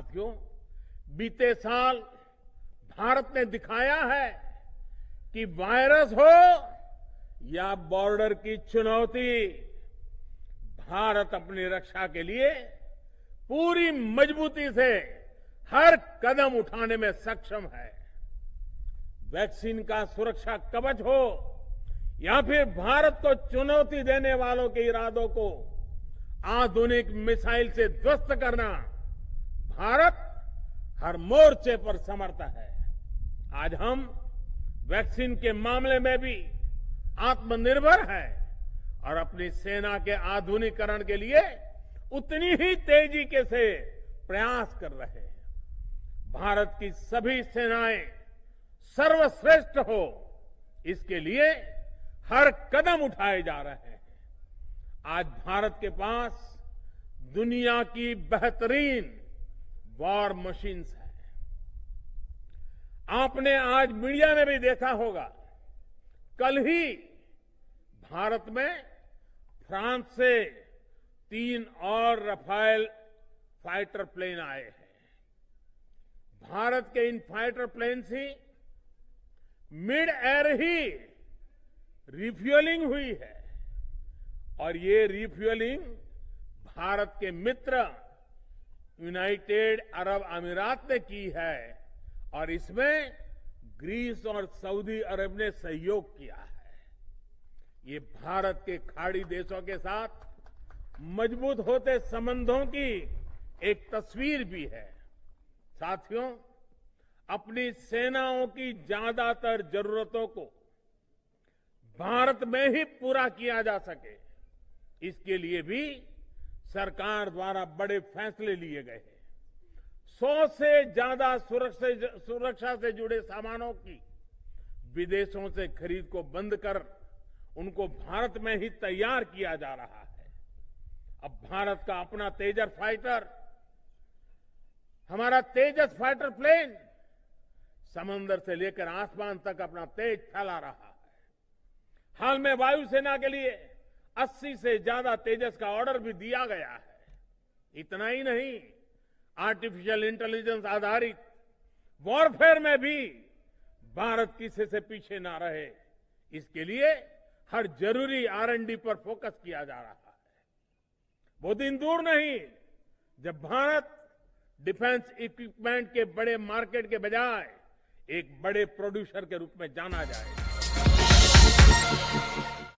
साथियों, बीते साल भारत ने दिखाया है कि वायरस हो या बॉर्डर की चुनौती, भारत अपनी रक्षा के लिए पूरी मजबूती से हर कदम उठाने में सक्षम है। वैक्सीन का सुरक्षा कवच हो या फिर भारत को चुनौती देने वालों के इरादों को आधुनिक मिसाइल से ध्वस्त करना, भारत हर मोर्चे पर समर्थ है। आज हम वैक्सीन के मामले में भी आत्मनिर्भर हैं और अपनी सेना के आधुनिकीकरण के लिए उतनी ही तेजी के से प्रयास कर रहे हैं। भारत की सभी सेनाएं सर्वश्रेष्ठ हो, इसके लिए हर कदम उठाए जा रहे हैं। आज भारत के पास दुनिया की बेहतरीन वॉर मशीन्स हैं। आपने आज मीडिया में भी देखा होगा, कल ही भारत में फ्रांस से 3 और राफेल फाइटर प्लेन आए हैं। भारत के इन फाइटर प्लेन से मिड एयर ही रिफ्यूलिंग हुई है और ये रिफ्यूलिंग भारत के मित्र यूनाइटेड अरब अमीरात ने की है और इसमें ग्रीस और सऊदी अरब ने सहयोग किया है। ये भारत के खाड़ी देशों के साथ मजबूत होते संबंधों की एक तस्वीर भी है। साथियों, अपनी सेनाओं की ज्यादातर जरूरतों को भारत में ही पूरा किया जा सके, इसके लिए भी सरकार द्वारा बड़े फैसले लिए गए हैं। 100 से ज्यादा सुरक्षा से जुड़े सामानों की विदेशों से खरीद को बंद कर उनको भारत में ही तैयार किया जा रहा है। अब भारत का अपना तेजस फाइटर, हमारा तेजस फाइटर प्लेन समंदर से लेकर आसमान तक अपना तेज फैला रहा है। हाल में वायुसेना के लिए 80 से ज्यादा तेजस का ऑर्डर भी दिया गया है। इतना ही नहीं, आर्टिफिशियल इंटेलिजेंस आधारित वॉरफेयर में भी भारत किसी से पीछे ना रहे, इसके लिए हर जरूरी R&D पर फोकस किया जा रहा है। वो दिन दूर नहीं जब भारत डिफेंस इक्विपमेंट के बड़े मार्केट के बजाय एक बड़े प्रोड्यूसर के रूप में जाना जाएगा।